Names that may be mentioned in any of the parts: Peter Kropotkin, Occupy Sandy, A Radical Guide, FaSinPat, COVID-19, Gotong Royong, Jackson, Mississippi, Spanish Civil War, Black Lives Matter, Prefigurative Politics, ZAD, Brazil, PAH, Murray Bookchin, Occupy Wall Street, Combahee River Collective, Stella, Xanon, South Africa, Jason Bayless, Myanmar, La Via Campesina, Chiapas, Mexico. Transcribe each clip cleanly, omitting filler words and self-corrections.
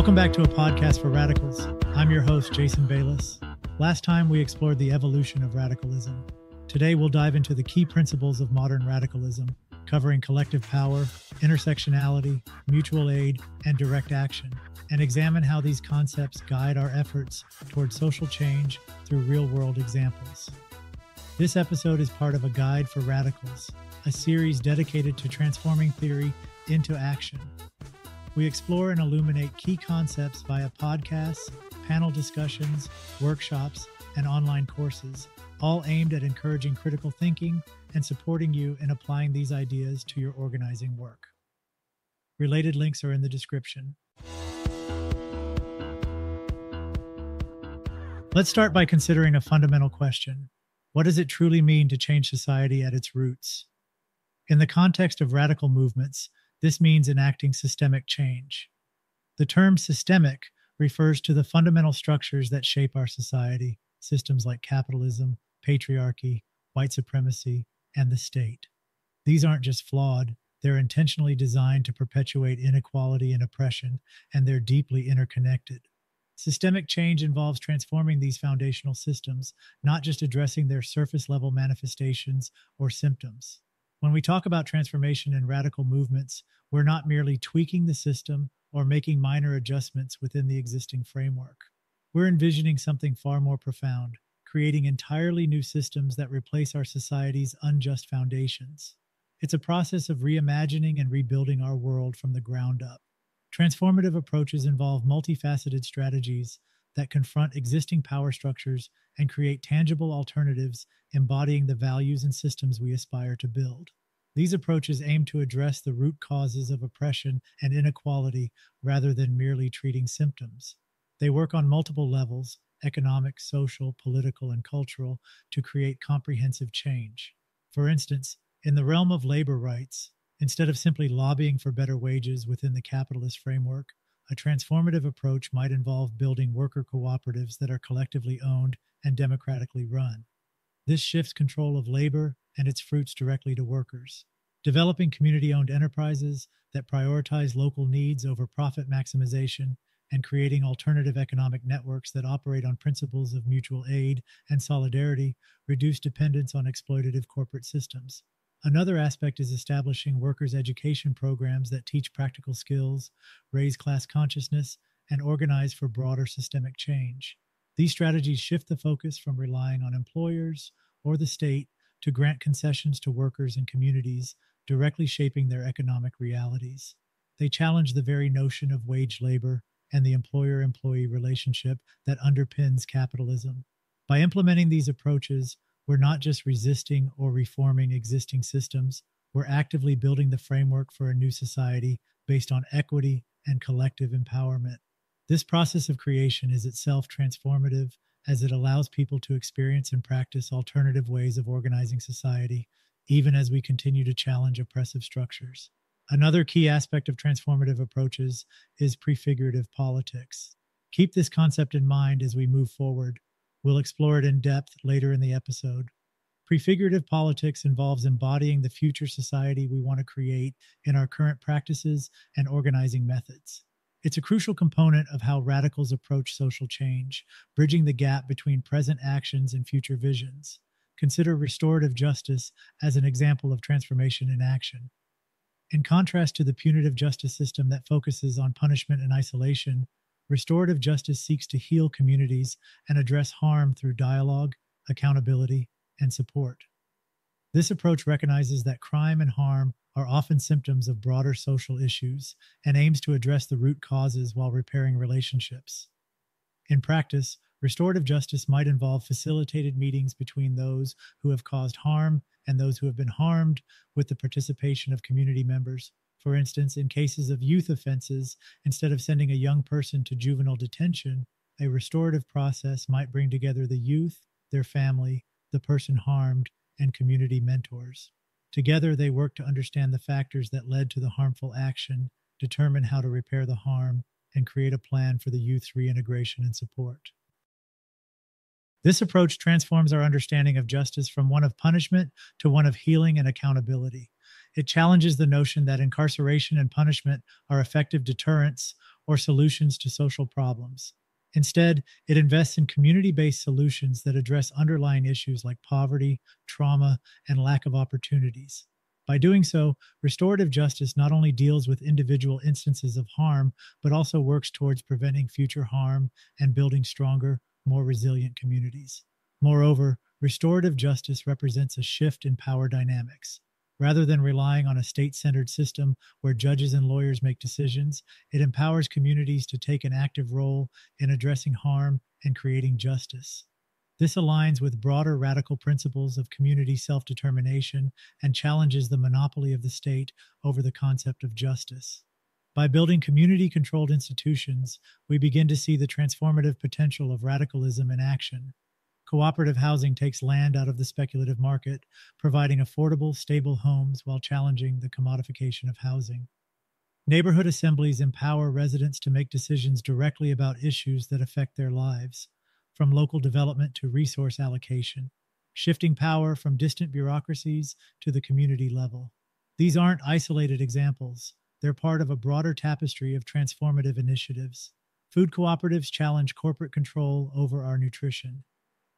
Welcome back to A Podcast for Radicals. I'm your host, Jason Bayless. Last time we explored the evolution of radicalism. Today we'll dive into the key principles of modern radicalism, covering collective power, intersectionality, mutual aid, and direct action, and examine how these concepts guide our efforts toward social change through real-world examples. This episode is part of A Guide for Radicals, a series dedicated to transforming theory into action. We explore and illuminate key concepts via podcasts, panel discussions, workshops, and online courses, all aimed at encouraging critical thinking and supporting you in applying these ideas to your organizing work. Related links are in the description. Let's start by considering a fundamental question. What does it truly mean to change society at its roots? In the context of radical movements, this means enacting systemic change. The term systemic refers to the fundamental structures that shape our society, systems like capitalism, patriarchy, white supremacy, and the state. These aren't just flawed, they're intentionally designed to perpetuate inequality and oppression, and they're deeply interconnected. Systemic change involves transforming these foundational systems, not just addressing their surface-level manifestations or symptoms. When we talk about transformation in radical movements, we're not merely tweaking the system or making minor adjustments within the existing framework. We're envisioning something far more profound, creating entirely new systems that replace our society's unjust foundations. It's a process of reimagining and rebuilding our world from the ground up. Transformative approaches involve multifaceted strategies that confront existing power structures and create tangible alternatives embodying the values and systems we aspire to build. These approaches aim to address the root causes of oppression and inequality rather than merely treating symptoms. They work on multiple levels, economic, social, political, and cultural, to create comprehensive change. For instance, in the realm of labor rights, instead of simply lobbying for better wages within the capitalist framework, a transformative approach might involve building worker cooperatives that are collectively owned and democratically run. This shifts control of labor and its fruits directly to workers. Developing community-owned enterprises that prioritize local needs over profit maximization, and creating alternative economic networks that operate on principles of mutual aid and solidarity reduce dependence on exploitative corporate systems. Another aspect is establishing workers' education programs that teach practical skills, raise class consciousness, and organize for broader systemic change. These strategies shift the focus from relying on employers or the state to grant concessions to workers and communities, directly shaping their economic realities. They challenge the very notion of wage labor and the employer-employee relationship that underpins capitalism. By implementing these approaches, we're not just resisting or reforming existing systems, we're actively building the framework for a new society based on equity and collective empowerment. This process of creation is itself transformative, as it allows people to experience and practice alternative ways of organizing society, even as we continue to challenge oppressive structures. Another key aspect of transformative approaches is prefigurative politics. Keep this concept in mind as we move forward. We'll explore it in depth later in the episode. Prefigurative politics involves embodying the future society we want to create in our current practices and organizing methods. It's a crucial component of how radicals approach social change, bridging the gap between present actions and future visions. Consider restorative justice as an example of transformation in action. In contrast to the punitive justice system that focuses on punishment and isolation, restorative justice seeks to heal communities and address harm through dialogue, accountability, and support. This approach recognizes that crime and harm are often symptoms of broader social issues and aims to address the root causes while repairing relationships. In practice, restorative justice might involve facilitated meetings between those who have caused harm and those who have been harmed, with the participation of community members. For instance, in cases of youth offenses, instead of sending a young person to juvenile detention, a restorative process might bring together the youth, their family, the person harmed, and community mentors. Together, they work to understand the factors that led to the harmful action, determine how to repair the harm, and create a plan for the youth's reintegration and support. This approach transforms our understanding of justice from one of punishment to one of healing and accountability. It challenges the notion that incarceration and punishment are effective deterrents, or solutions to social problems. Instead, it invests in community-based solutions that address underlying issues like poverty, trauma, and lack of opportunities. By doing so, restorative justice not only deals with individual instances of harm, but also works towards preventing future harm and building stronger, more resilient communities. Moreover, restorative justice represents a shift in power dynamics. Rather than relying on a state-centered system where judges and lawyers make decisions, it empowers communities to take an active role in addressing harm and creating justice. This aligns with broader radical principles of community self-determination and challenges the monopoly of the state over the concept of justice. By building community-controlled institutions, we begin to see the transformative potential of radicalism in action. Cooperative housing takes land out of the speculative market, providing affordable, stable homes while challenging the commodification of housing. Neighborhood assemblies empower residents to make decisions directly about issues that affect their lives, from local development to resource allocation, shifting power from distant bureaucracies to the community level. These aren't isolated examples. They're part of a broader tapestry of transformative initiatives. Food cooperatives challenge corporate control over our nutrition.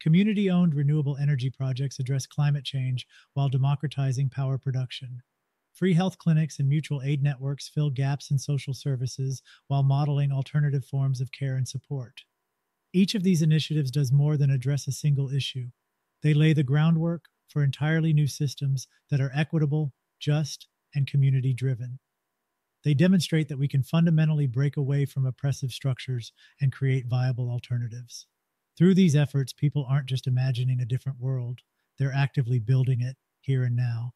Community-owned renewable energy projects address climate change while democratizing power production. Free health clinics and mutual aid networks fill gaps in social services while modeling alternative forms of care and support. Each of these initiatives does more than address a single issue. They lay the groundwork for entirely new systems that are equitable, just, and community-driven. They demonstrate that we can fundamentally break away from oppressive structures and create viable alternatives. Through these efforts, people aren't just imagining a different world, they're actively building it here and now.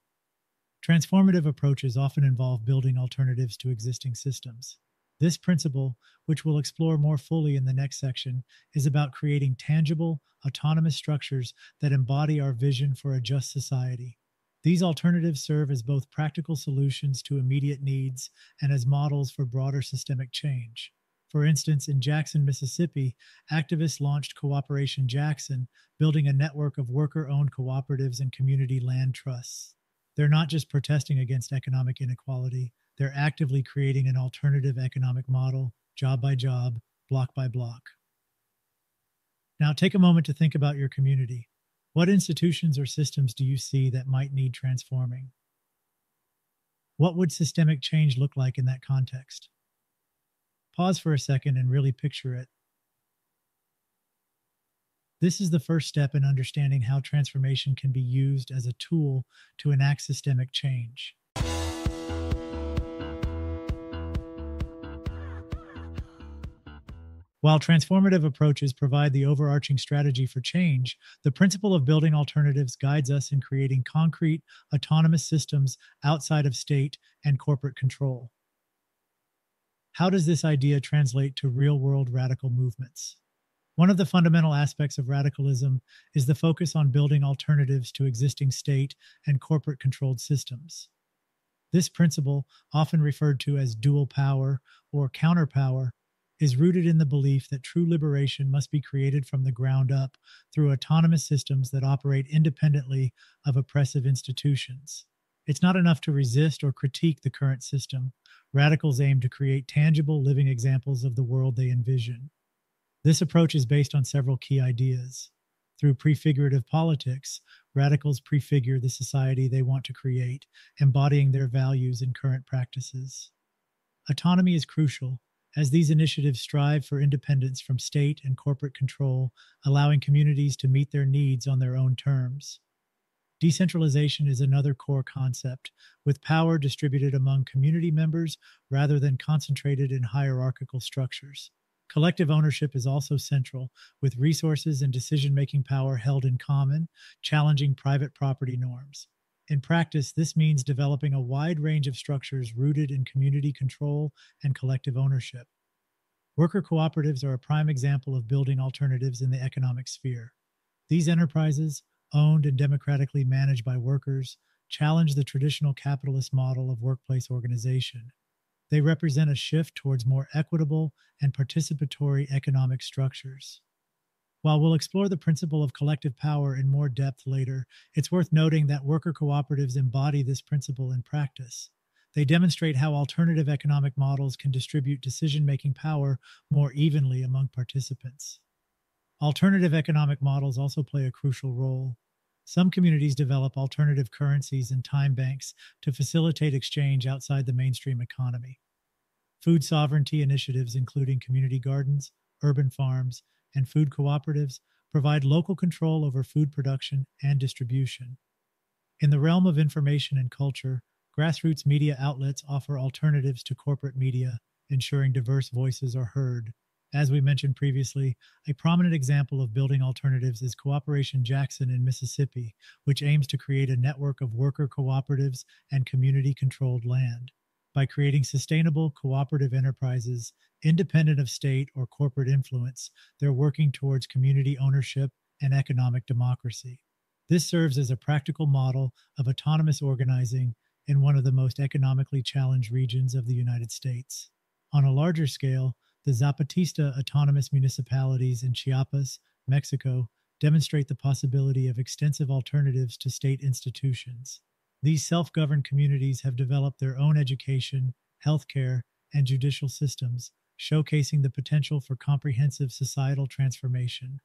Transformative approaches often involve building alternatives to existing systems. This principle, which we'll explore more fully in the next section, is about creating tangible, autonomous structures that embody our vision for a just society. These alternatives serve as both practical solutions to immediate needs and as models for broader systemic change. For instance, in Jackson, Mississippi, activists launched Cooperation Jackson, building a network of worker-owned cooperatives and community land trusts. They're not just protesting against economic inequality, they're actively creating an alternative economic model, job by job, block by block. Now take a moment to think about your community. What institutions or systems do you see that might need transforming? What would systemic change look like in that context? Pause for a second and really picture it. This is the first step in understanding how transformation can be used as a tool to enact systemic change. While transformative approaches provide the overarching strategy for change, the principle of building alternatives guides us in creating concrete, autonomous systems outside of state and corporate control. How does this idea translate to real-world radical movements? One of the fundamental aspects of radicalism is the focus on building alternatives to existing state and corporate-controlled systems. This principle, often referred to as dual power or counterpower, is rooted in the belief that true liberation must be created from the ground up through autonomous systems that operate independently of oppressive institutions. It's not enough to resist or critique the current system. Radicals aim to create tangible, living examples of the world they envision. This approach is based on several key ideas. Through prefigurative politics, radicals prefigure the society they want to create, embodying their values and current practices. Autonomy is crucial, as these initiatives strive for independence from state and corporate control, allowing communities to meet their needs on their own terms. Decentralization is another core concept, with power distributed among community members rather than concentrated in hierarchical structures. Collective ownership is also central, with resources and decision-making power held in common, challenging private property norms. In practice, this means developing a wide range of structures rooted in community control and collective ownership. Worker cooperatives are a prime example of building alternatives in the economic sphere. These enterprises, owned and democratically managed by workers, challenge the traditional capitalist model of workplace organization. They represent a shift towards more equitable and participatory economic structures. While we'll explore the principle of collective power in more depth later, it's worth noting that worker cooperatives embody this principle in practice. They demonstrate how alternative economic models can distribute decision-making power more evenly among participants. Alternative economic models also play a crucial role. Some communities develop alternative currencies and time banks to facilitate exchange outside the mainstream economy. Food sovereignty initiatives, including community gardens, urban farms, and food cooperatives, provide local control over food production and distribution. In the realm of information and culture, grassroots media outlets offer alternatives to corporate media, ensuring diverse voices are heard. As we mentioned previously, a prominent example of building alternatives is Cooperation Jackson in Mississippi, which aims to create a network of worker cooperatives and community-controlled land. By creating sustainable cooperative enterprises, independent of state or corporate influence, they're working towards community ownership and economic democracy. This serves as a practical model of autonomous organizing in one of the most economically challenged regions of the United States. On a larger scale, the Zapatista autonomous municipalities in Chiapas, Mexico, demonstrate the possibility of extensive alternatives to state institutions. These self-governed communities have developed their own education, healthcare, and judicial systems, showcasing the potential for comprehensive societal transformation.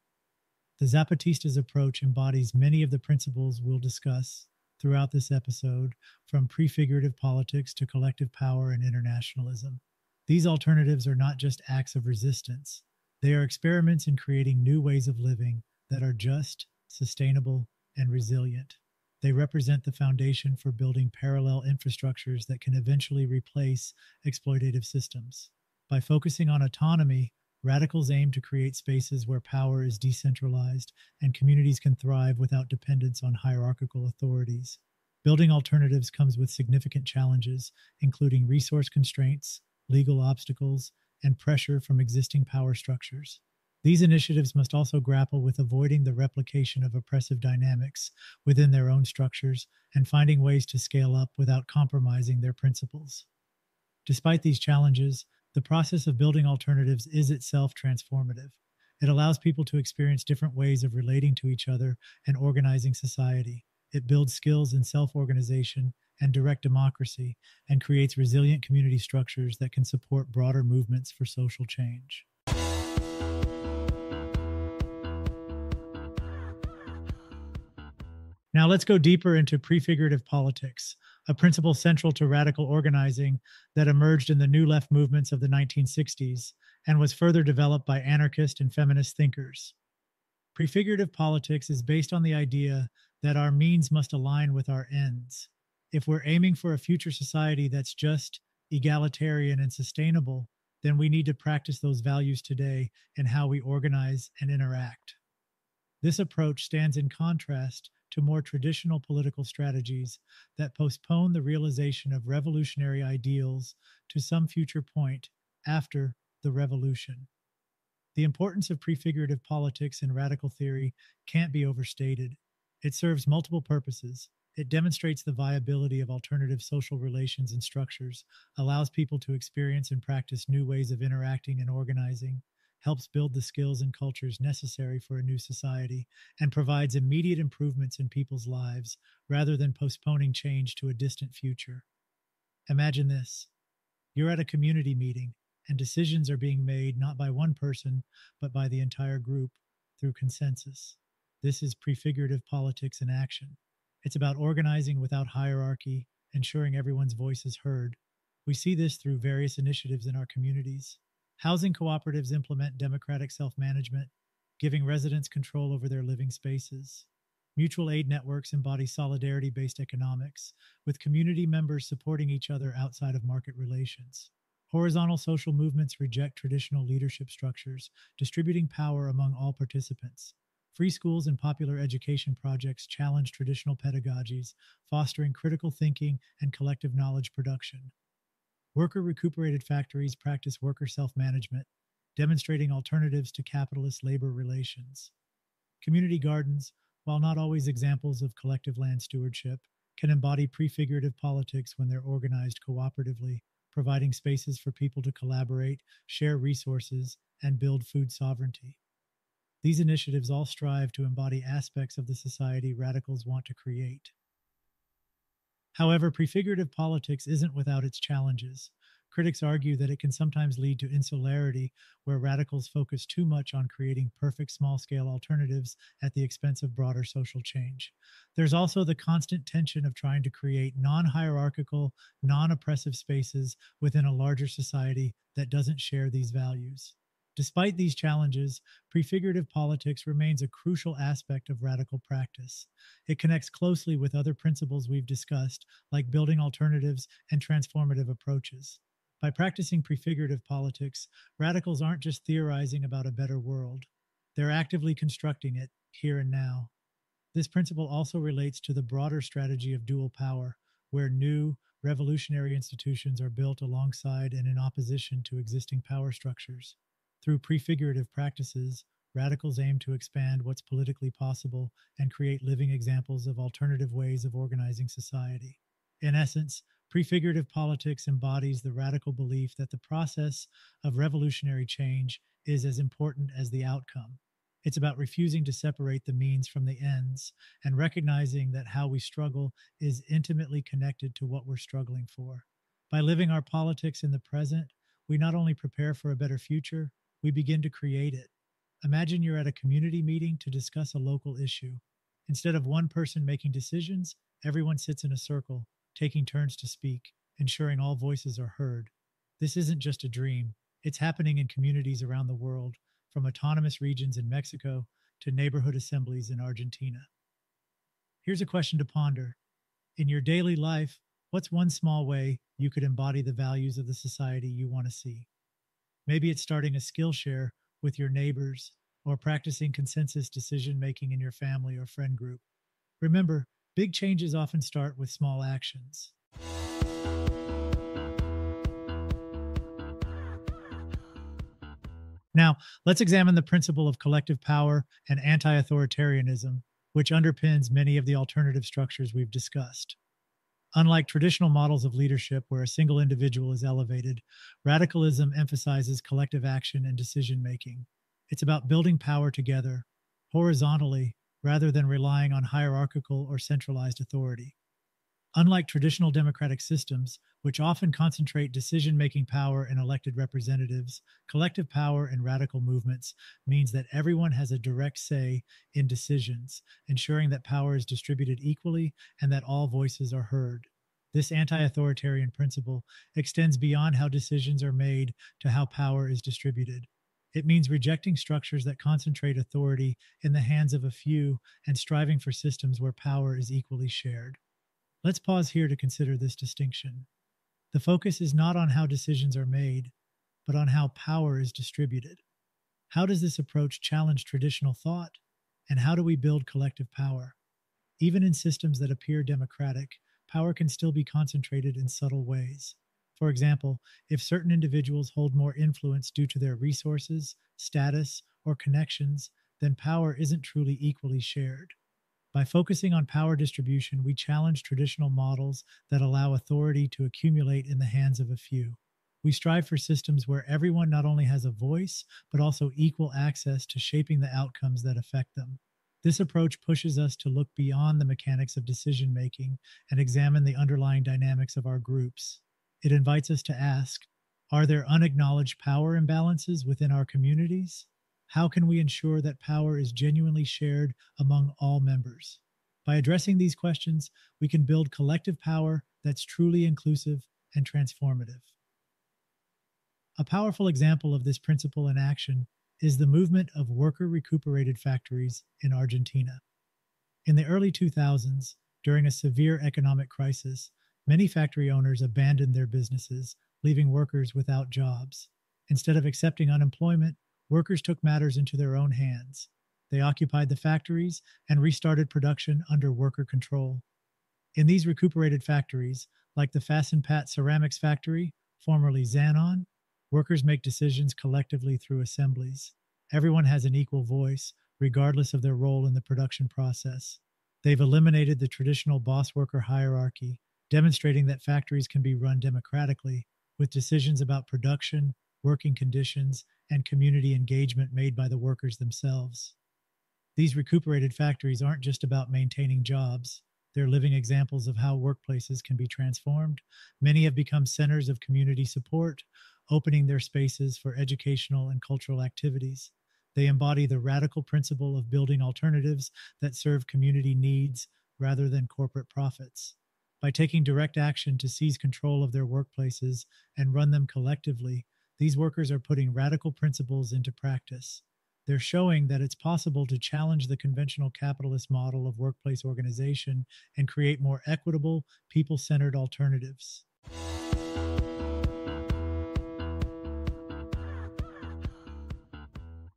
The Zapatistas' approach embodies many of the principles we'll discuss throughout this episode, from prefigurative politics to collective power and internationalism. These alternatives are not just acts of resistance. They are experiments in creating new ways of living that are just, sustainable, and resilient. They represent the foundation for building parallel infrastructures that can eventually replace exploitative systems. By focusing on autonomy, radicals aim to create spaces where power is decentralized and communities can thrive without dependence on hierarchical authorities. Building alternatives comes with significant challenges, including resource constraints, legal obstacles, and pressure from existing power structures. These initiatives must also grapple with avoiding the replication of oppressive dynamics within their own structures and finding ways to scale up without compromising their principles. Despite these challenges, the process of building alternatives is itself transformative. It allows people to experience different ways of relating to each other and organizing society. It builds skills in self-organization and direct democracy, and creates resilient community structures that can support broader movements for social change. Now let's go deeper into prefigurative politics, a principle central to radical organizing that emerged in the New Left movements of the 1960s and was further developed by anarchist and feminist thinkers. Prefigurative politics is based on the idea that our means must align with our ends. If we're aiming for a future society that's just, egalitarian, and sustainable, then we need to practice those values today in how we organize and interact. This approach stands in contrast to more traditional political strategies that postpone the realization of revolutionary ideals to some future point after the revolution. The importance of prefigurative politics in radical theory can't be overstated. It serves multiple purposes. It demonstrates the viability of alternative social relations and structures, allows people to experience and practice new ways of interacting and organizing, helps build the skills and cultures necessary for a new society, and provides immediate improvements in people's lives rather than postponing change to a distant future. Imagine this. You're at a community meeting, and decisions are being made not by one person, but by the entire group through consensus. This is prefigurative politics in action. It's about organizing without hierarchy, ensuring everyone's voice is heard. We see this through various initiatives in our communities. Housing cooperatives implement democratic self-management, giving residents control over their living spaces. Mutual aid networks embody solidarity-based economics, with community members supporting each other outside of market relations. Horizontal social movements reject traditional leadership structures, distributing power among all participants. Free schools and popular education projects challenge traditional pedagogies, fostering critical thinking and collective knowledge production. Worker-recuperated factories practice worker self-management, demonstrating alternatives to capitalist labor relations. Community gardens, while not always examples of collective land stewardship, can embody prefigurative politics when they're organized cooperatively, providing spaces for people to collaborate, share resources, and build food sovereignty. These initiatives all strive to embody aspects of the society radicals want to create. However, prefigurative politics isn't without its challenges. Critics argue that it can sometimes lead to insularity, where radicals focus too much on creating perfect small-scale alternatives at the expense of broader social change. There's also the constant tension of trying to create non-hierarchical, non-oppressive spaces within a larger society that doesn't share these values. Despite these challenges, prefigurative politics remains a crucial aspect of radical practice. It connects closely with other principles we've discussed, like building alternatives and transformative approaches. By practicing prefigurative politics, radicals aren't just theorizing about a better world. They're actively constructing it, here and now. This principle also relates to the broader strategy of dual power, where new, revolutionary institutions are built alongside and in opposition to existing power structures. Through prefigurative practices, radicals aim to expand what's politically possible and create living examples of alternative ways of organizing society. In essence, prefigurative politics embodies the radical belief that the process of revolutionary change is as important as the outcome. It's about refusing to separate the means from the ends and recognizing that how we struggle is intimately connected to what we're struggling for. By living our politics in the present, we not only prepare for a better future, we begin to create it. Imagine you're at a community meeting to discuss a local issue. Instead of one person making decisions, everyone sits in a circle, taking turns to speak, ensuring all voices are heard. This isn't just a dream. It's happening in communities around the world, from autonomous regions in Mexico to neighborhood assemblies in Argentina. Here's a question to ponder. In your daily life, what's one small way you could embody the values of the society you want to see? Maybe it's starting a Skillshare with your neighbors or practicing consensus decision-making in your family or friend group. Remember, big changes often start with small actions. Now, let's examine the principle of collective power and anti-authoritarianism, which underpins many of the alternative structures we've discussed. Unlike traditional models of leadership where a single individual is elevated, radicalism emphasizes collective action and decision-making. It's about building power together, horizontally, rather than relying on hierarchical or centralized authority. Unlike traditional democratic systems, which often concentrate decision-making power in elected representatives, collective power in radical movements means that everyone has a direct say in decisions, ensuring that power is distributed equally and that all voices are heard. This anti-authoritarian principle extends beyond how decisions are made to how power is distributed. It means rejecting structures that concentrate authority in the hands of a few and striving for systems where power is equally shared. Let's pause here to consider this distinction. The focus is not on how decisions are made, but on how power is distributed. How does this approach challenge traditional thought, and how do we build collective power? Even in systems that appear democratic, power can still be concentrated in subtle ways. For example, if certain individuals hold more influence due to their resources, status, or connections, then power isn't truly equally shared. By focusing on power distribution, we challenge traditional models that allow authority to accumulate in the hands of a few. We strive for systems where everyone not only has a voice, but also equal access to shaping the outcomes that affect them. This approach pushes us to look beyond the mechanics of decision-making and examine the underlying dynamics of our groups. It invites us to ask, are there unacknowledged power imbalances within our communities? How can we ensure that power is genuinely shared among all members? By addressing these questions, we can build collective power that's truly inclusive and transformative. A powerful example of this principle in action is the movement of worker-recuperated factories in Argentina. In the early 2000s, during a severe economic crisis, many factory owners abandoned their businesses, leaving workers without jobs. Instead of accepting unemployment, workers took matters into their own hands. They occupied the factories and restarted production under worker control. In these recuperated factories, like the FaSinPat ceramics factory, formerly Xanon, workers make decisions collectively through assemblies. Everyone has an equal voice, regardless of their role in the production process. They've eliminated the traditional boss-worker hierarchy, demonstrating that factories can be run democratically, with decisions about production, working conditions, and community engagement made by the workers themselves. These recuperated factories aren't just about maintaining jobs. They're living examples of how workplaces can be transformed. Many have become centers of community support, opening their spaces for educational and cultural activities. They embody the radical principle of building alternatives that serve community needs rather than corporate profits. By taking direct action to seize control of their workplaces and run them collectively, these workers are putting radical principles into practice. They're showing that it's possible to challenge the conventional capitalist model of workplace organization and create more equitable, people-centered alternatives.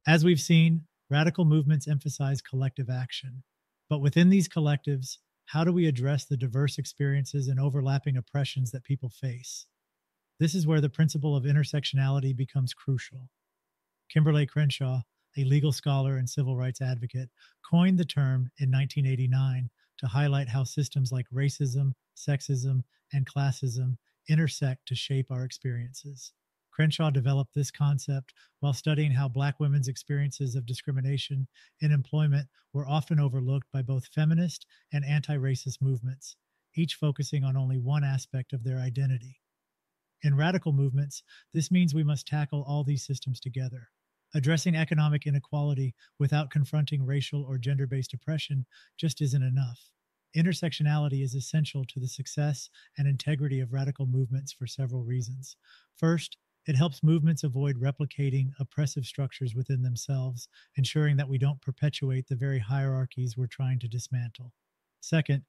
As we've seen, radical movements emphasize collective action. But within these collectives, how do we address the diverse experiences and overlapping oppressions that people face? This is where the principle of intersectionality becomes crucial. Kimberlé Crenshaw, a legal scholar and civil rights advocate, coined the term in 1989 to highlight how systems like racism, sexism, and classism intersect to shape our experiences. Crenshaw developed this concept while studying how Black women's experiences of discrimination in employment were often overlooked by both feminist and anti-racist movements, each focusing on only one aspect of their identity. In radical movements, this means we must tackle all these systems together. Addressing economic inequality without confronting racial or gender-based oppression just isn't enough. Intersectionality is essential to the success and integrity of radical movements for several reasons. First, it helps movements avoid replicating oppressive structures within themselves, ensuring that we don't perpetuate the very hierarchies we're trying to dismantle. Second,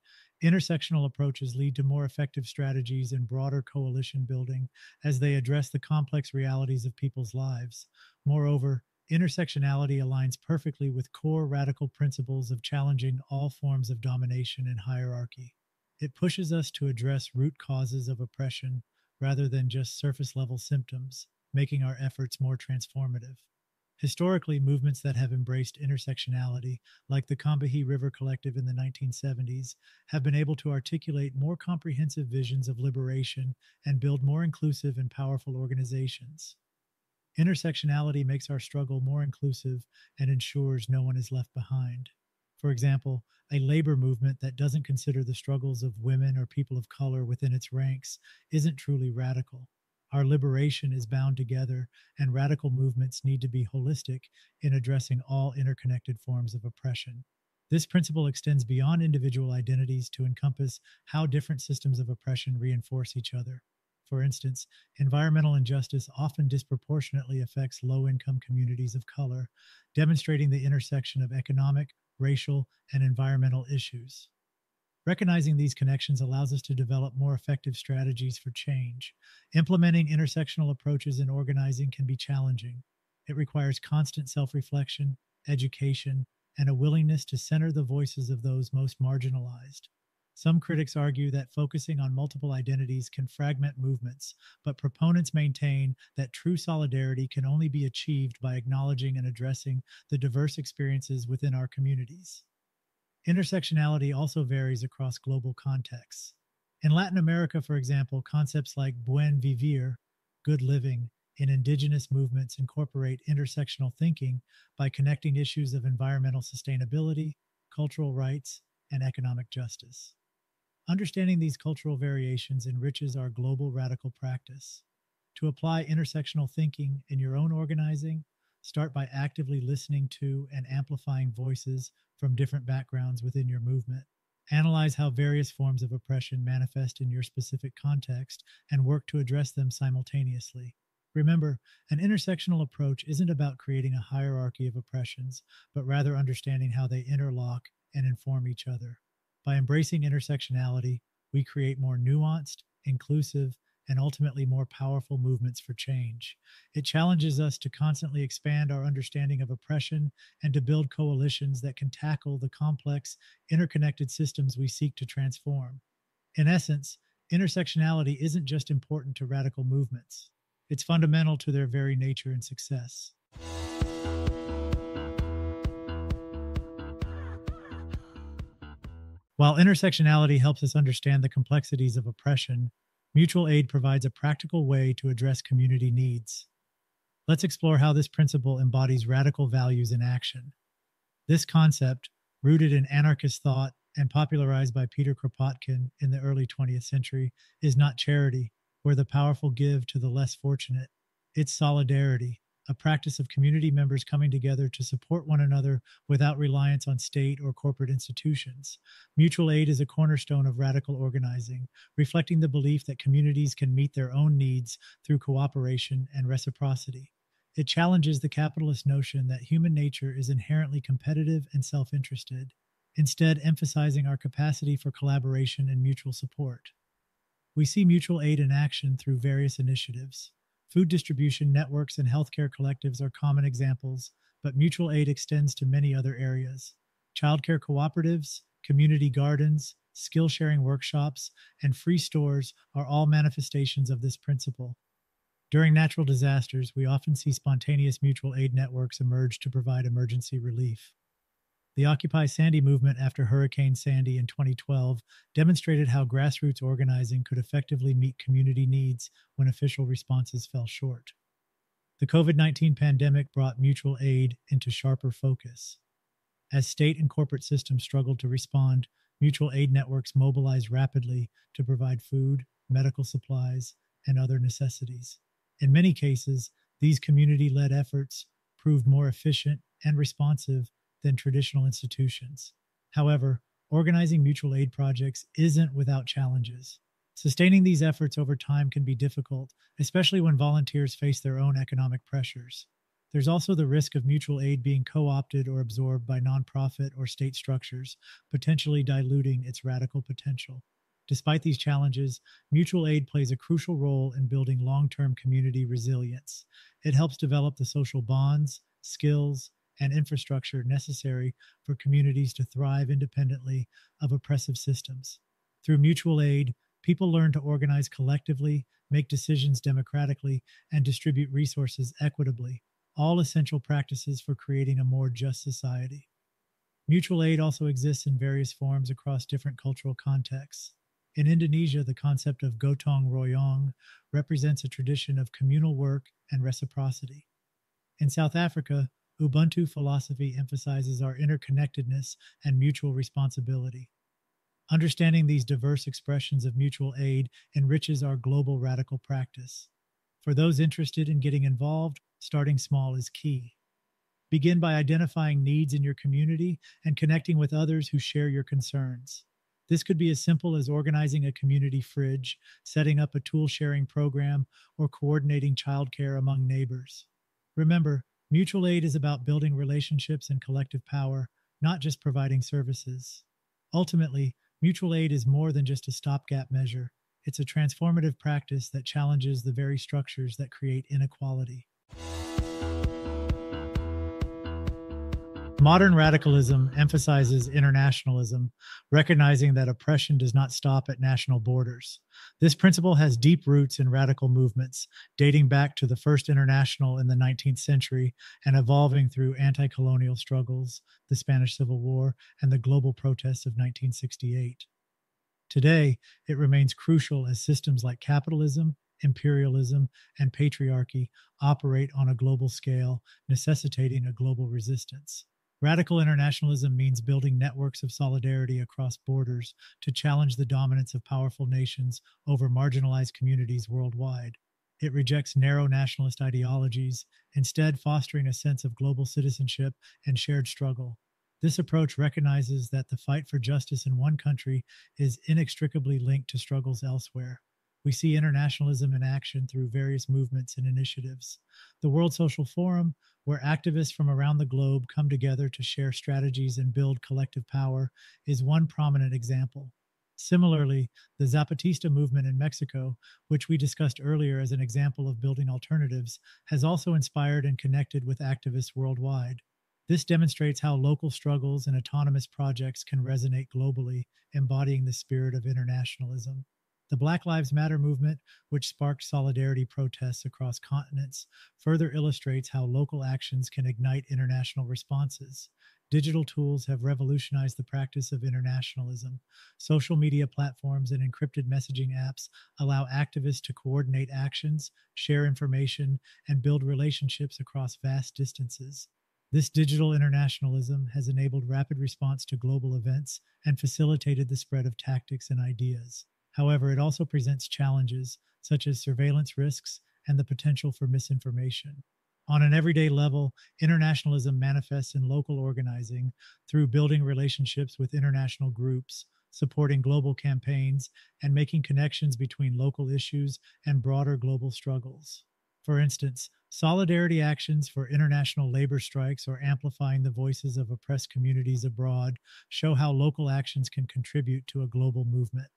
intersectional approaches lead to more effective strategies and broader coalition building as they address the complex realities of people's lives. Moreover, intersectionality aligns perfectly with core radical principles of challenging all forms of domination and hierarchy. It pushes us to address root causes of oppression rather than just surface-level symptoms, making our efforts more transformative. Historically, movements that have embraced intersectionality, like the Combahee River Collective in the 1970s, have been able to articulate more comprehensive visions of liberation and build more inclusive and powerful organizations. Intersectionality makes our struggle more inclusive and ensures no one is left behind. For example, a labor movement that doesn't consider the struggles of women or people of color within its ranks isn't truly radical. Our liberation is bound together, and radical movements need to be holistic in addressing all interconnected forms of oppression. This principle extends beyond individual identities to encompass how different systems of oppression reinforce each other. For instance, environmental injustice often disproportionately affects low-income communities of color, demonstrating the intersection of economic, racial, and environmental issues. Recognizing these connections allows us to develop more effective strategies for change. Implementing intersectional approaches in organizing can be challenging. It requires constant self-reflection, education, and a willingness to center the voices of those most marginalized. Some critics argue that focusing on multiple identities can fragment movements, but proponents maintain that true solidarity can only be achieved by acknowledging and addressing the diverse experiences within our communities. Intersectionality also varies across global contexts. In Latin America, for example, concepts like buen vivir, good living, in indigenous movements incorporate intersectional thinking by connecting issues of environmental sustainability, cultural rights, and economic justice. Understanding these cultural variations enriches our global radical practice. To apply intersectional thinking in your own organizing, start by actively listening to and amplifying voices from different backgrounds within your movement. Analyze how various forms of oppression manifest in your specific context and work to address them simultaneously. Remember, an intersectional approach isn't about creating a hierarchy of oppressions, but rather understanding how they interlock and inform each other. By embracing intersectionality, we create more nuanced, inclusive, and ultimately more powerful movements for change. It challenges us to constantly expand our understanding of oppression and to build coalitions that can tackle the complex, interconnected systems we seek to transform. In essence, intersectionality isn't just important to radical movements. It's fundamental to their very nature and success. While intersectionality helps us understand the complexities of oppression, mutual aid provides a practical way to address community needs. Let's explore how this principle embodies radical values in action. This concept, rooted in anarchist thought and popularized by Peter Kropotkin in the early 20th century is not charity, where the powerful give to the less fortunate. It's solidarity, a practice of community members coming together to support one another without reliance on state or corporate institutions. Mutual aid is a cornerstone of radical organizing, reflecting the belief that communities can meet their own needs through cooperation and reciprocity. It challenges the capitalist notion that human nature is inherently competitive and self-interested, instead emphasizing our capacity for collaboration and mutual support. We see mutual aid in action through various initiatives. Food distribution networks and healthcare collectives are common examples, but mutual aid extends to many other areas. Childcare cooperatives, community gardens, skill-sharing workshops, and free stores are all manifestations of this principle. During natural disasters, we often see spontaneous mutual aid networks emerge to provide emergency relief. The Occupy Sandy movement after Hurricane Sandy in 2012 demonstrated how grassroots organizing could effectively meet community needs when official responses fell short. The COVID-19 pandemic brought mutual aid into sharper focus. As state and corporate systems struggled to respond, mutual aid networks mobilized rapidly to provide food, medical supplies, and other necessities. In many cases, these community-led efforts proved more efficient and responsive than traditional institutions. However, organizing mutual aid projects isn't without challenges. Sustaining these efforts over time can be difficult, especially when volunteers face their own economic pressures. There's also the risk of mutual aid being co-opted or absorbed by nonprofit or state structures, potentially diluting its radical potential. Despite these challenges, mutual aid plays a crucial role in building long-term community resilience. It helps develop the social bonds, skills, and infrastructure necessary for communities to thrive independently of oppressive systems. Through mutual aid, people learn to organize collectively, make decisions democratically, and distribute resources equitably, all essential practices for creating a more just society. Mutual aid also exists in various forms across different cultural contexts. In Indonesia, the concept of Gotong Royong represents a tradition of communal work and reciprocity. In South Africa, Ubuntu philosophy emphasizes our interconnectedness and mutual responsibility. Understanding these diverse expressions of mutual aid enriches our global radical practice. For those interested in getting involved, starting small is key. Begin by identifying needs in your community and connecting with others who share your concerns. This could be as simple as organizing a community fridge, setting up a tool-sharing program, or coordinating childcare among neighbors. Remember, mutual aid is about building relationships and collective power, not just providing services. Ultimately, mutual aid is more than just a stopgap measure. It's a transformative practice that challenges the very structures that create inequality. Modern radicalism emphasizes internationalism, recognizing that oppression does not stop at national borders. This principle has deep roots in radical movements, dating back to the First International in the 19th century and evolving through anti-colonial struggles, the Spanish Civil War, and the global protests of 1968. Today, it remains crucial as systems like capitalism, imperialism, and patriarchy operate on a global scale, necessitating a global resistance. Radical internationalism means building networks of solidarity across borders to challenge the dominance of powerful nations over marginalized communities worldwide. It rejects narrow nationalist ideologies, instead fostering a sense of global citizenship and shared struggle. This approach recognizes that the fight for justice in one country is inextricably linked to struggles elsewhere. We see internationalism in action through various movements and initiatives. The World Social Forum, where activists from around the globe come together to share strategies and build collective power, is one prominent example. Similarly, the Zapatista movement in Mexico, which we discussed earlier as an example of building alternatives, has also inspired and connected with activists worldwide. This demonstrates how local struggles and autonomous projects can resonate globally, embodying the spirit of internationalism. The Black Lives Matter movement, which sparked solidarity protests across continents, further illustrates how local actions can ignite international responses. Digital tools have revolutionized the practice of internationalism. Social media platforms and encrypted messaging apps allow activists to coordinate actions, share information, and build relationships across vast distances. This digital internationalism has enabled rapid response to global events and facilitated the spread of tactics and ideas. However, it also presents challenges, such as surveillance risks and the potential for misinformation. On an everyday level, internationalism manifests in local organizing through building relationships with international groups, supporting global campaigns, and making connections between local issues and broader global struggles. For instance, solidarity actions for international labor strikes or amplifying the voices of oppressed communities abroad show how local actions can contribute to a global movement.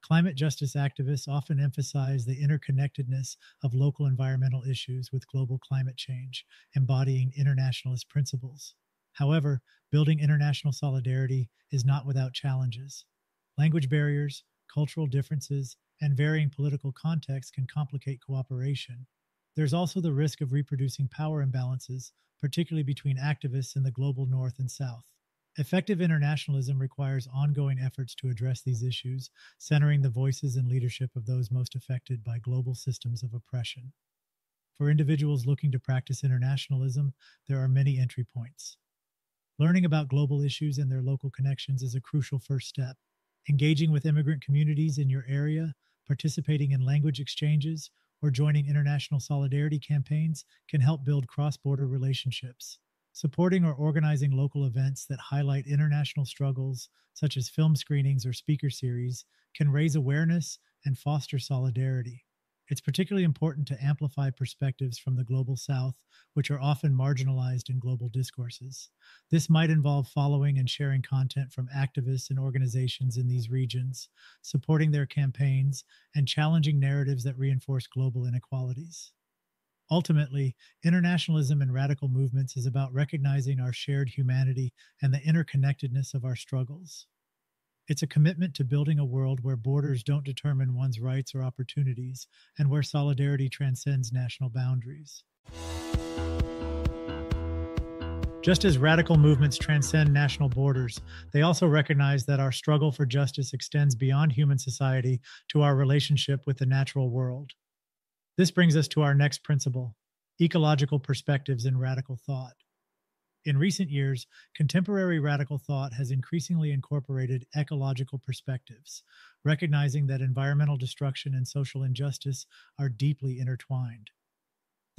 Climate justice activists often emphasize the interconnectedness of local environmental issues with global climate change, embodying internationalist principles. However, building international solidarity is not without challenges. Language barriers, cultural differences, and varying political contexts can complicate cooperation. There's also the risk of reproducing power imbalances, particularly between activists in the global north and south. Effective internationalism requires ongoing efforts to address these issues, centering the voices and leadership of those most affected by global systems of oppression. For individuals looking to practice internationalism, there are many entry points. Learning about global issues and their local connections is a crucial first step. Engaging with immigrant communities in your area, participating in language exchanges, or joining international solidarity campaigns can help build cross-border relationships. Supporting or organizing local events that highlight international struggles, such as film screenings or speaker series, can raise awareness and foster solidarity. It's particularly important to amplify perspectives from the global south, which are often marginalized in global discourses. This might involve following and sharing content from activists and organizations in these regions, supporting their campaigns, and challenging narratives that reinforce global inequalities. Ultimately, internationalism and radical movements is about recognizing our shared humanity and the interconnectedness of our struggles. It's a commitment to building a world where borders don't determine one's rights or opportunities, and where solidarity transcends national boundaries. Just as radical movements transcend national borders, they also recognize that our struggle for justice extends beyond human society to our relationship with the natural world. This brings us to our next principle: ecological perspectives in radical thought. In recent years, contemporary radical thought has increasingly incorporated ecological perspectives, recognizing that environmental destruction and social injustice are deeply intertwined.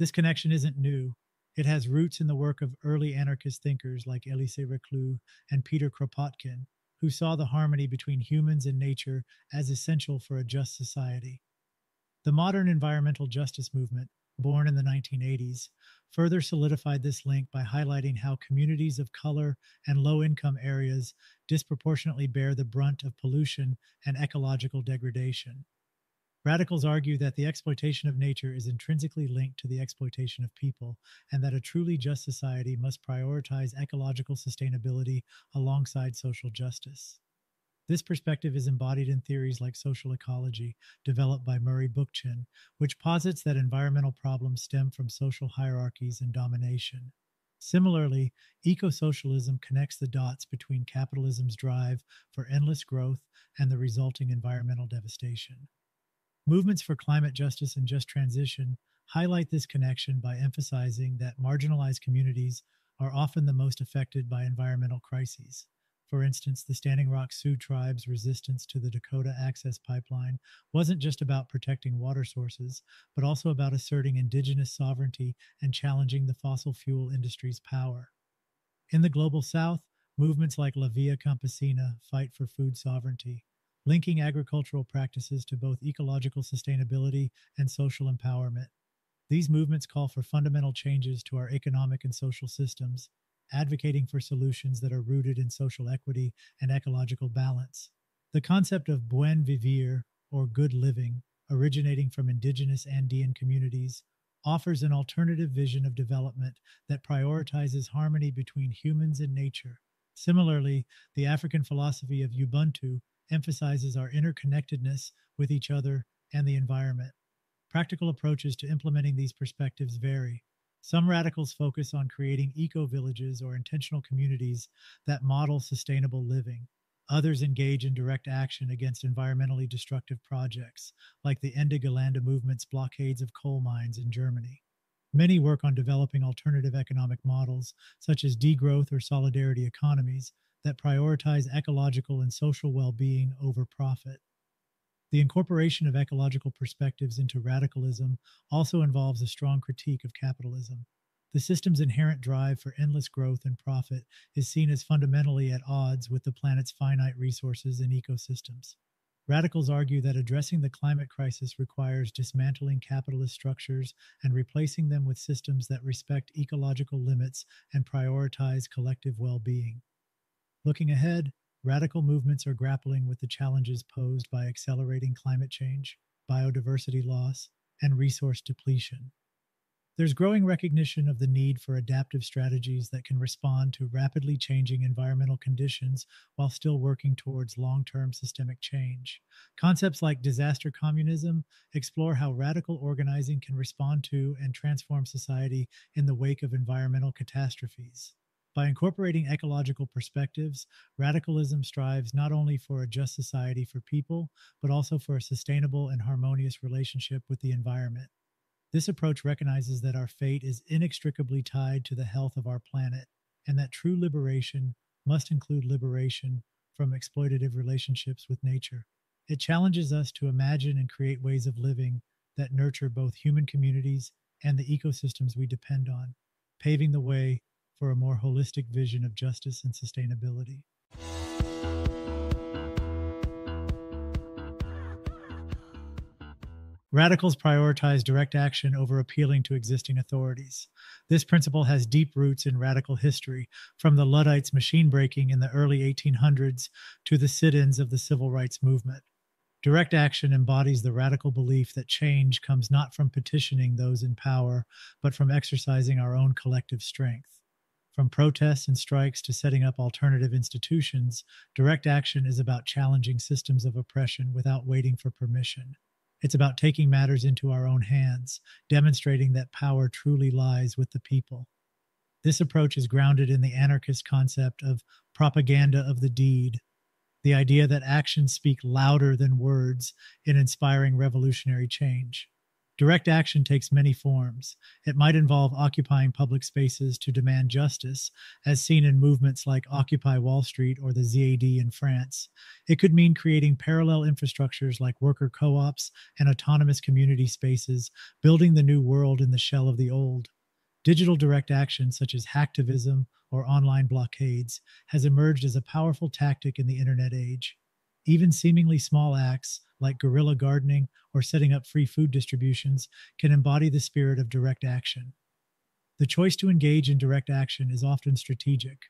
This connection isn't new. It has roots in the work of early anarchist thinkers like Élisée Reclus and Peter Kropotkin, who saw the harmony between humans and nature as essential for a just society. The modern environmental justice movement, born in the 1980s, further solidified this link by highlighting how communities of color and low-income areas disproportionately bear the brunt of pollution and ecological degradation. Radicals argue that the exploitation of nature is intrinsically linked to the exploitation of people, and that a truly just society must prioritize ecological sustainability alongside social justice. This perspective is embodied in theories like social ecology, developed by Murray Bookchin, which posits that environmental problems stem from social hierarchies and domination. Similarly, eco-socialism connects the dots between capitalism's drive for endless growth and the resulting environmental devastation. Movements for climate justice and just transition highlight this connection by emphasizing that marginalized communities are often the most affected by environmental crises. For instance, the Standing Rock Sioux tribe's resistance to the Dakota Access Pipeline wasn't just about protecting water sources, but also about asserting indigenous sovereignty and challenging the fossil fuel industry's power. In the global south, movements like La Via Campesina fight for food sovereignty, linking agricultural practices to both ecological sustainability and social empowerment. These movements call for fundamental changes to our economic and social systems, advocating for solutions that are rooted in social equity and ecological balance. The concept of buen vivir, or good living, originating from indigenous Andean communities, offers an alternative vision of development that prioritizes harmony between humans and nature. Similarly, the African philosophy of Ubuntu emphasizes our interconnectedness with each other and the environment. Practical approaches to implementing these perspectives vary. Some radicals focus on creating eco-villages or intentional communities that model sustainable living. Others engage in direct action against environmentally destructive projects, like the Ende Gelände movement's blockades of coal mines in Germany. Many work on developing alternative economic models, such as degrowth or solidarity economies, that prioritize ecological and social well-being over profit. The incorporation of ecological perspectives into radicalism also involves a strong critique of capitalism. The system's inherent drive for endless growth and profit is seen as fundamentally at odds with the planet's finite resources and ecosystems. Radicals argue that addressing the climate crisis requires dismantling capitalist structures and replacing them with systems that respect ecological limits and prioritize collective well-being. Looking ahead, radical movements are grappling with the challenges posed by accelerating climate change, biodiversity loss, and resource depletion. There's growing recognition of the need for adaptive strategies that can respond to rapidly changing environmental conditions while still working towards long-term systemic change. Concepts like disaster communism explore how radical organizing can respond to and transform society in the wake of environmental catastrophes. By incorporating ecological perspectives, radicalism strives not only for a just society for people, but also for a sustainable and harmonious relationship with the environment. This approach recognizes that our fate is inextricably tied to the health of our planet, and that true liberation must include liberation from exploitative relationships with nature. It challenges us to imagine and create ways of living that nurture both human communities and the ecosystems we depend on, paving the way for a more holistic vision of justice and sustainability. Radicals prioritize direct action over appealing to existing authorities. This principle has deep roots in radical history, from the Luddites' machine breaking in the early 1800s to the sit-ins of the civil rights movement. Direct action embodies the radical belief that change comes not from petitioning those in power, but from exercising our own collective strength. From protests and strikes to setting up alternative institutions, direct action is about challenging systems of oppression without waiting for permission. It's about taking matters into our own hands, demonstrating that power truly lies with the people. This approach is grounded in the anarchist concept of propaganda of the deed, the idea that actions speak louder than words in inspiring revolutionary change. Direct action takes many forms. It might involve occupying public spaces to demand justice, as seen in movements like Occupy Wall Street or the ZAD in France. It could mean creating parallel infrastructures like worker co-ops and autonomous community spaces, building the new world in the shell of the old. Digital direct action, such as hacktivism or online blockades, has emerged as a powerful tactic in the internet age. Even seemingly small acts, like guerrilla gardening or setting up free food distributions, can embody the spirit of direct action. The choice to engage in direct action is often strategic.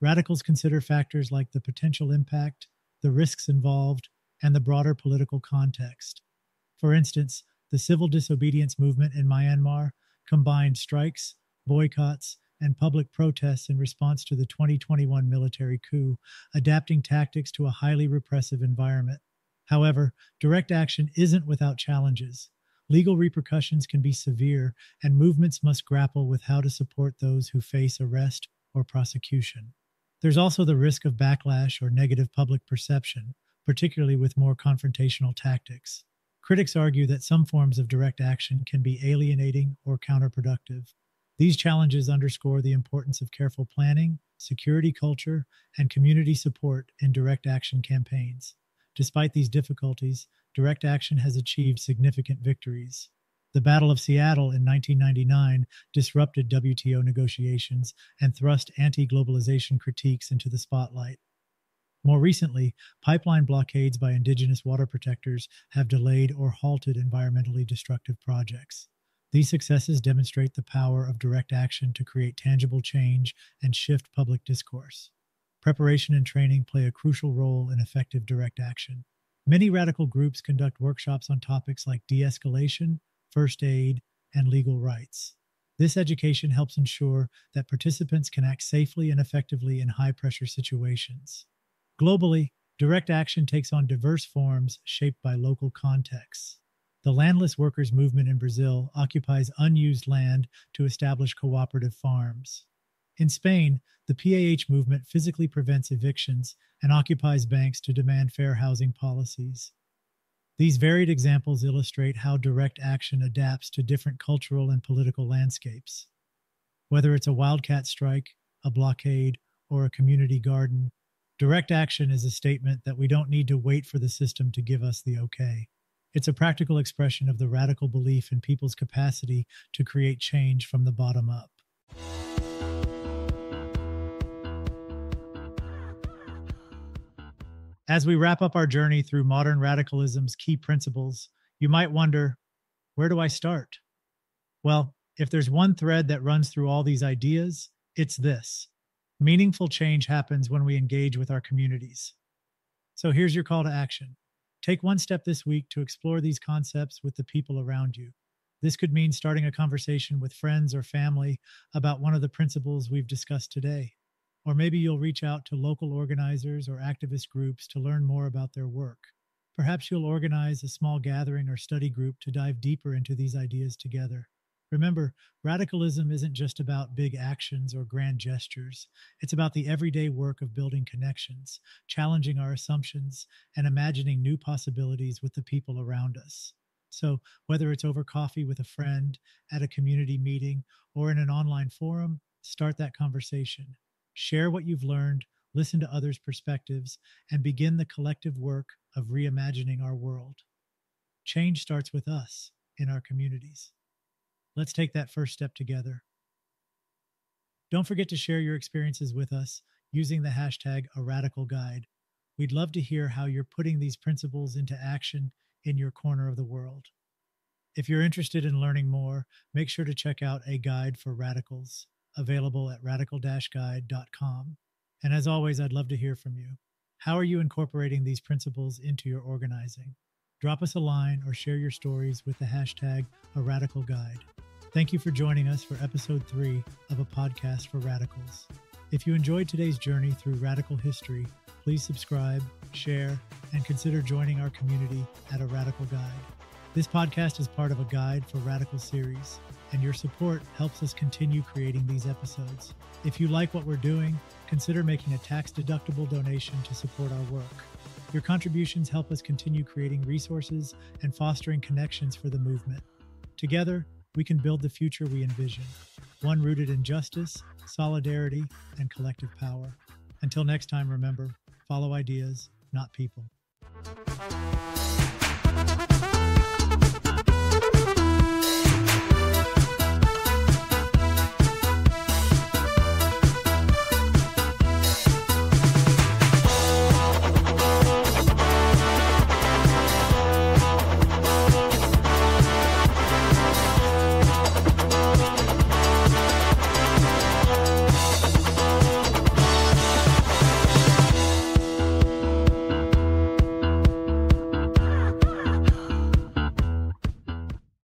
Radicals consider factors like the potential impact, the risks involved, and the broader political context. For instance, the civil disobedience movement in Myanmar combined strikes, boycotts, and public protests in response to the 2021 military coup, adapting tactics to a highly repressive environment. However, direct action isn't without challenges. Legal repercussions can be severe, and movements must grapple with how to support those who face arrest or prosecution. There's also the risk of backlash or negative public perception, particularly with more confrontational tactics. Critics argue that some forms of direct action can be alienating or counterproductive. These challenges underscore the importance of careful planning, security culture, and community support in direct action campaigns. Despite these difficulties, direct action has achieved significant victories. The Battle of Seattle in 1999 disrupted WTO negotiations and thrust anti-globalization critiques into the spotlight. More recently, pipeline blockades by indigenous water protectors have delayed or halted environmentally destructive projects. These successes demonstrate the power of direct action to create tangible change and shift public discourse. Preparation and training play a crucial role in effective direct action. Many radical groups conduct workshops on topics like de-escalation, first aid, and legal rights. This education helps ensure that participants can act safely and effectively in high-pressure situations. Globally, direct action takes on diverse forms shaped by local contexts. The Landless Workers Movement in Brazil occupies unused land to establish cooperative farms. In Spain, the PAH movement physically prevents evictions and occupies banks to demand fair housing policies. These varied examples illustrate how direct action adapts to different cultural and political landscapes. Whether it's a wildcat strike, a blockade, or a community garden, direct action is a statement that we don't need to wait for the system to give us the okay. It's a practical expression of the radical belief in people's capacity to create change from the bottom up. As we wrap up our journey through modern radicalism's key principles, you might wonder, where do I start? Well, if there's one thread that runs through all these ideas, it's this. Meaningful change happens when we engage with our communities. So here's your call to action. Take one step this week to explore these concepts with the people around you. This could mean starting a conversation with friends or family about one of the principles we've discussed today. Or maybe you'll reach out to local organizers or activist groups to learn more about their work. Perhaps you'll organize a small gathering or study group to dive deeper into these ideas together. Remember, radicalism isn't just about big actions or grand gestures. It's about the everyday work of building connections, challenging our assumptions, and imagining new possibilities with the people around us. So, whether it's over coffee with a friend, at a community meeting, or in an online forum, start that conversation. Share what you've learned, listen to others' perspectives, and begin the collective work of reimagining our world. Change starts with us, in our communities. Let's take that first step together. Don't forget to share your experiences with us using the hashtag #ARadicalGuide. We'd love to hear how you're putting these principles into action in your corner of the world. If you're interested in learning more, make sure to check out A Guide for Radicals, available at radical-guide.com. And as always, I'd love to hear from you. How are you incorporating these principles into your organizing? Drop us a line or share your stories with the hashtag #ARadicalGuide. Thank you for joining us for episode 3 of A Podcast for Radicals. If you enjoyed today's journey through radical history, please subscribe, share, and consider joining our community at A Radical Guide. This podcast is part of A Guide for Radical series, and your support helps us continue creating these episodes. If you like what we're doing, consider making a tax-deductible donation to support our work. Your contributions help us continue creating resources and fostering connections for the movement. Together, we can build the future we envision, one rooted in justice, solidarity, and collective power. Until next time, remember, follow ideas, not people.